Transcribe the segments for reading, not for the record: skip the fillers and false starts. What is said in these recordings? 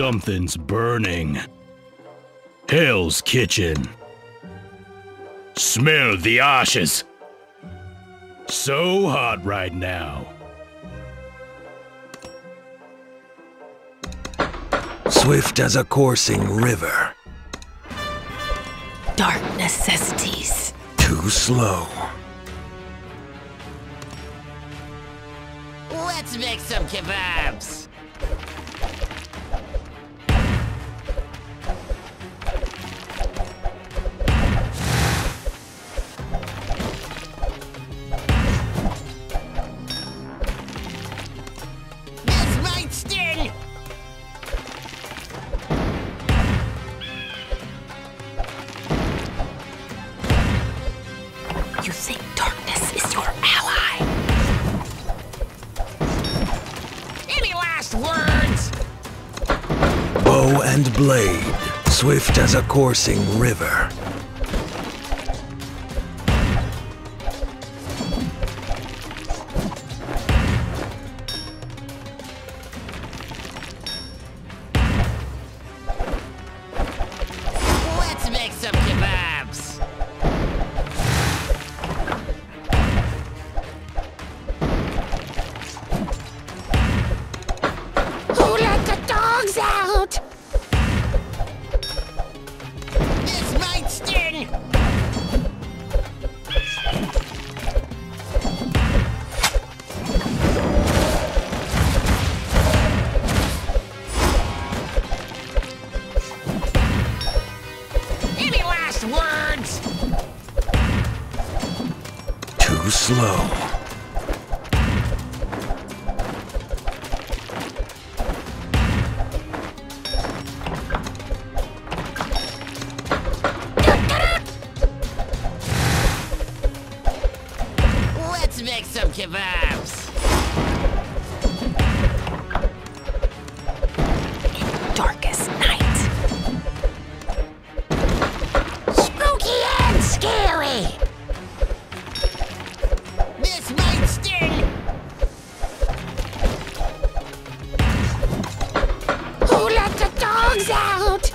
Something's burning. Hell's Kitchen. Smell the ashes. So hot right now. Swift as a coursing river. Dark necessities. Too slow. Let's make some kebabs. You think darkness is your ally? Any last words? Bow and blade, swift as a coursing river. Let's make some kebabs. Out. This might sting. Any last words? Too slow. Let's make some kebabs. In darkest night. Spooky and scary. This might sting. Who let the dogs out?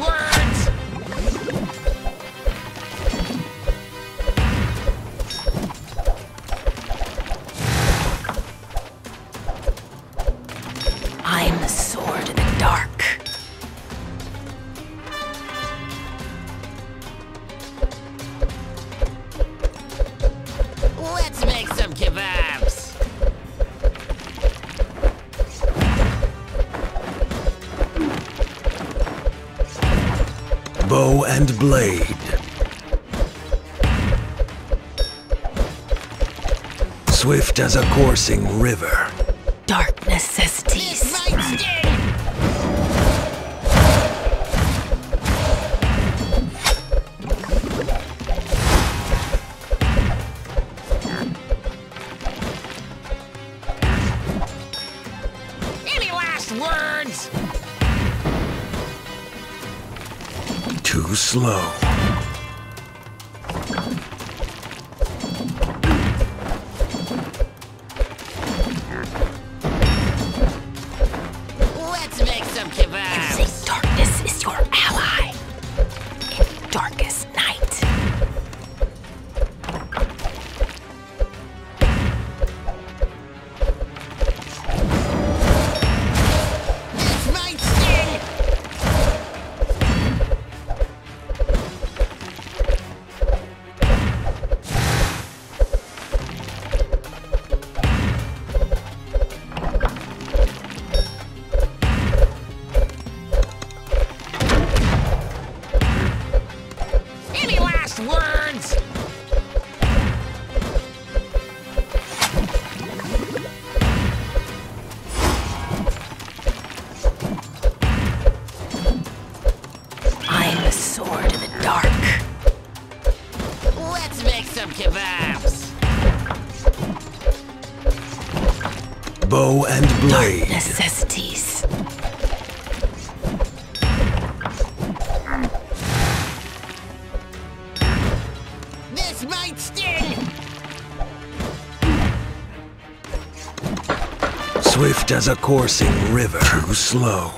Words! I'm the sword in the dark. Let's make some kebabs. Bow and blade. Swift as a coursing river. Dark necessities. This might sting. Any last words? Too slow. Let's make some kebabs. You think darkness is your ally? In darkest night. Words! I'm the sword in the dark. Let's make some kebabs. Bow and blade. Dark necessities. This might sting! Swift as a coursing river. Too slow.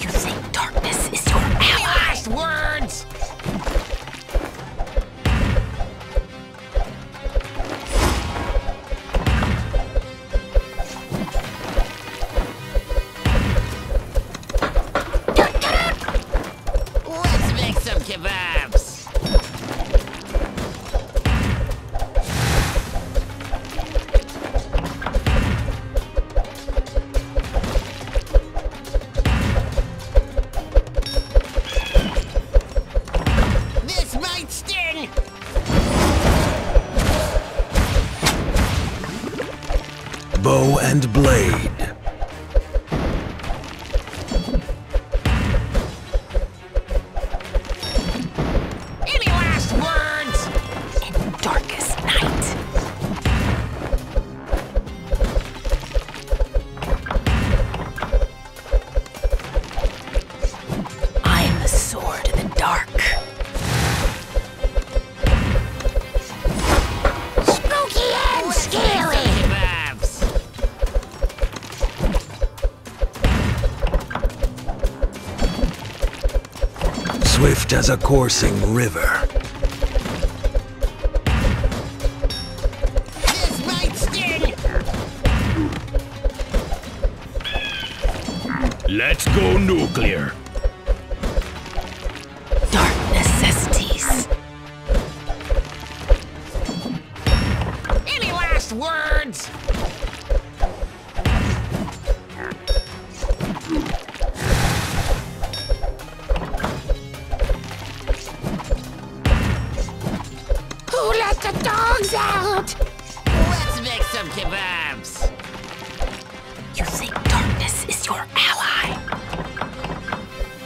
You think darkness is your ally? Last words! Bow and blade. Any last words? In darkest night. I am the sword in the dark. Spooky and scary. Swift as a coursing river. This might sting! Let's go nuclear! Dark necessities. Any last words? The dogs out! Let's make some kebabs! You think darkness is your ally?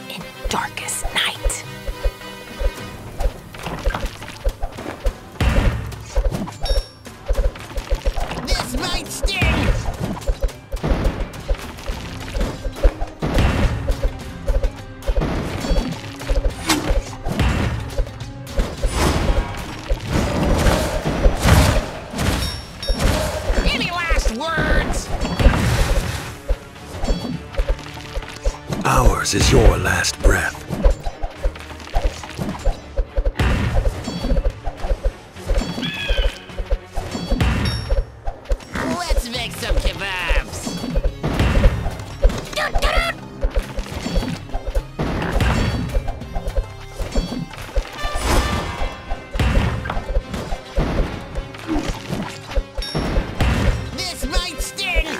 In darkest night. This might sting! Ours is your last breath. Let's make some kebabs. This might sting.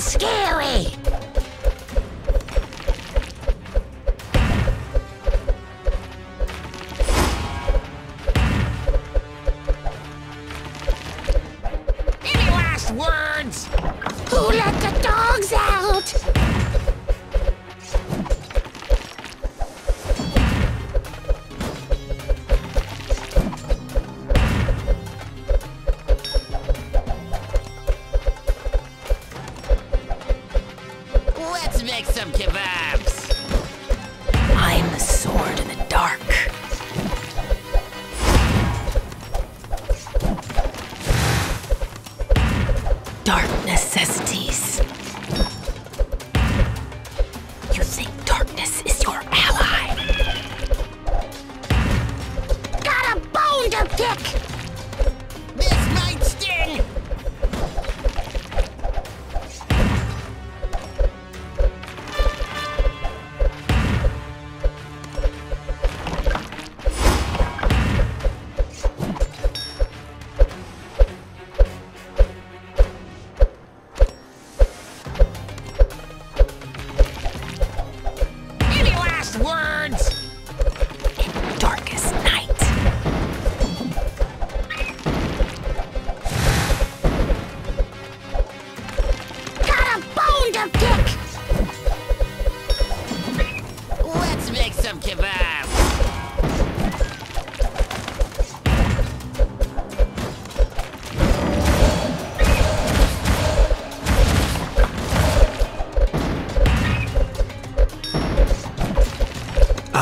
Scary! Any last words? Who let the dogs out? Let's make some kebabs! I'm the sword in the dark. Dark necessities. You think darkness is your ally? Got a bone to pick! This might sting!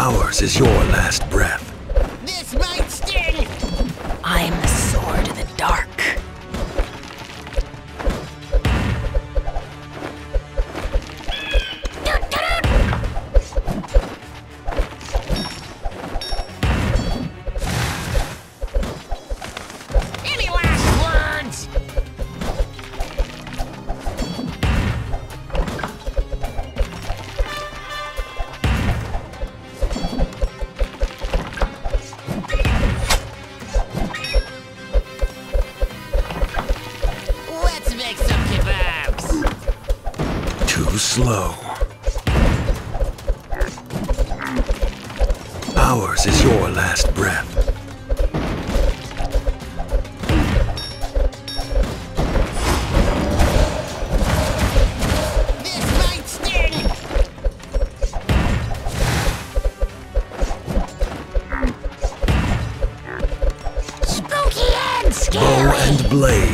Ours is your last breath. This might sting! I am the sword in the dark. Slow. Ours is your last breath. This might sting! Spooky and scary! Bow and blade.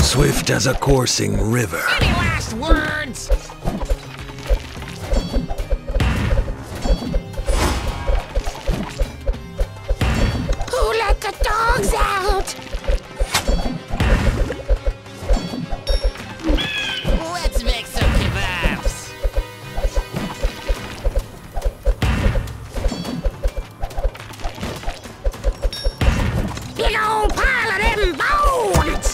Swift as a coursing river. Any last words? Who let the dogs out? Let's make some kebabs. Big old pile of them bones!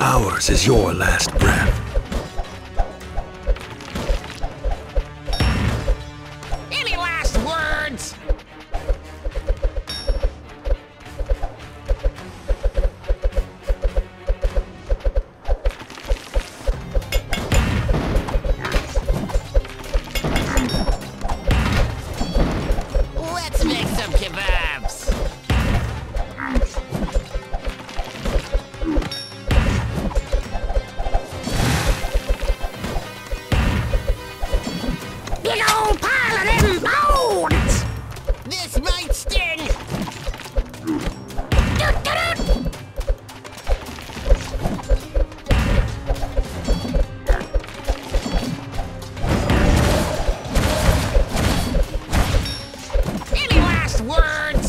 Ours is your last breath. Any last words? Let's make some kebabs. Big old pile of them bones! This might sting! Any last words?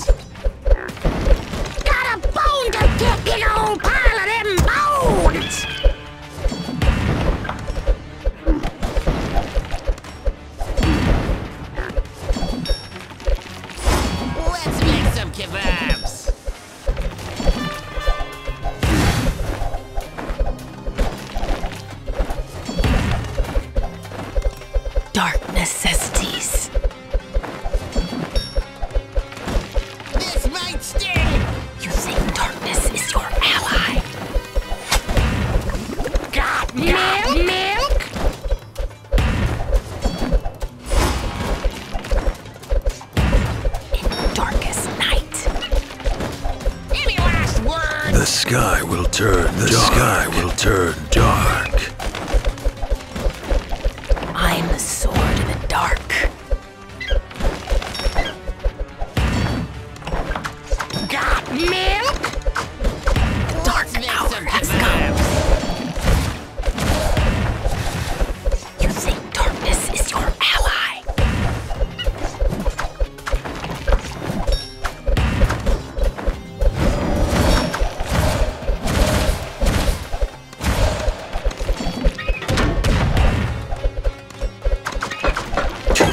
Got a bone to pick, big old pile of them bones! Kebabs. Dark necessities. This might sting. You think darkness is your ally? Got milk? In darkest night. The sky will turn dark. The sky will turn dark. I am the sword in the dark. Got milk? The dark hour has come. You think darkness is your ally?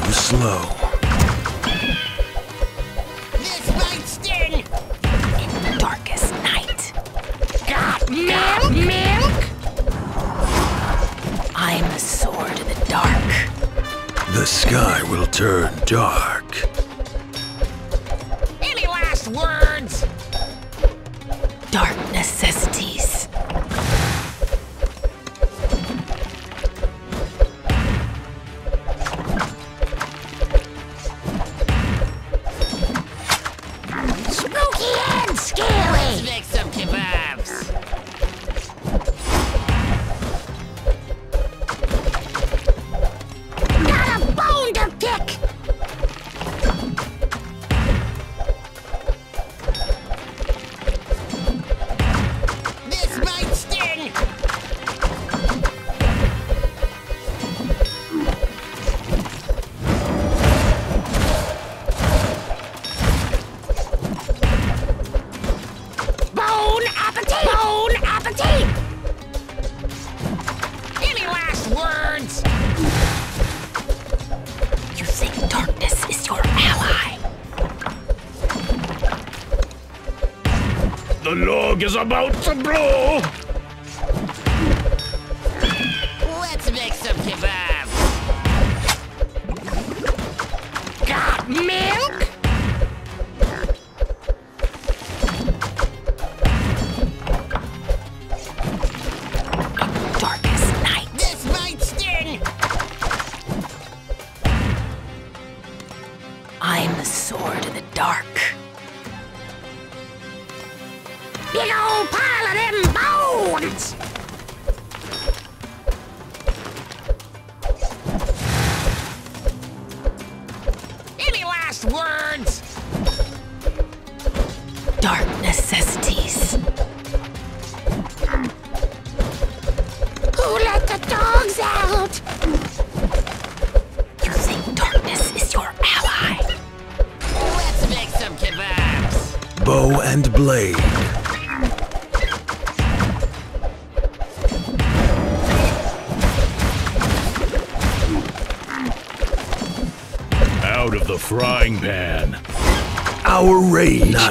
Slow. This might sting! In the darkest night. Got milk? I am the sword in the dark. The sky will turn dark. Any last words? Dark necessities. The log is about to blow! Let's make some kebabs! Got milk?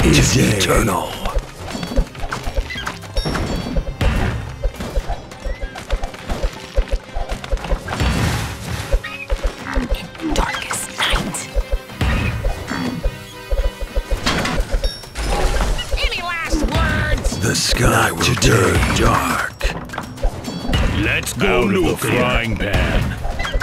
Is eternal. In darkest night. Any last words? The sky will turn dark. Let's go to the frying pan.